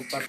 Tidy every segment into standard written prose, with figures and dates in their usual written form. ऊपर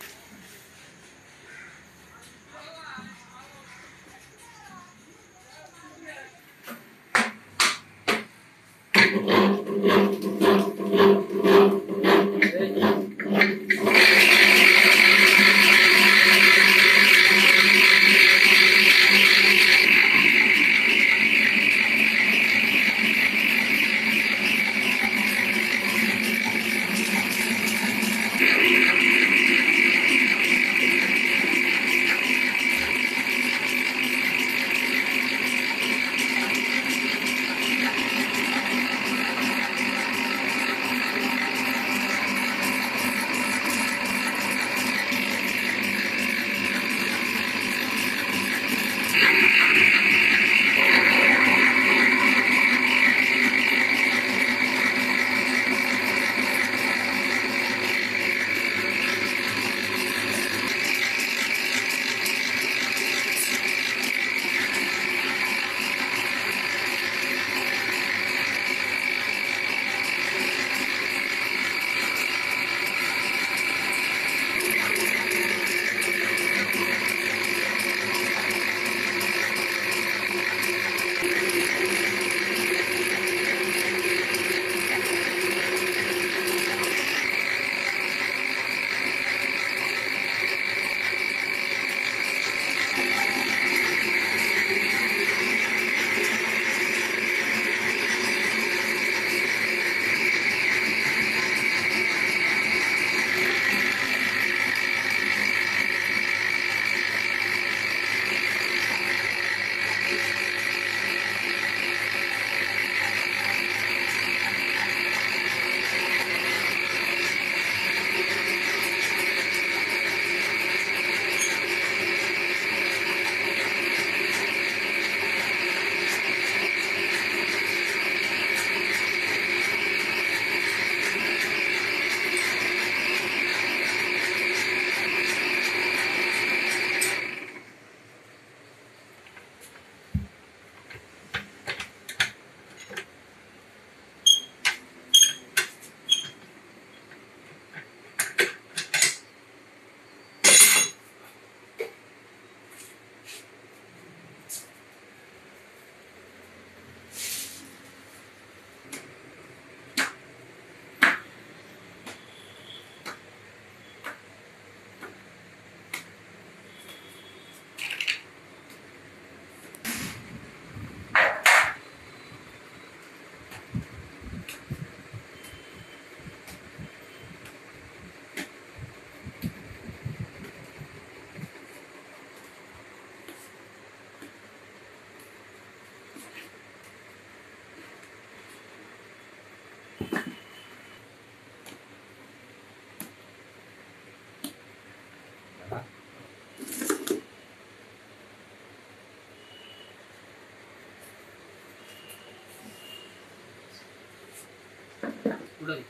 Good.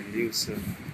their new son.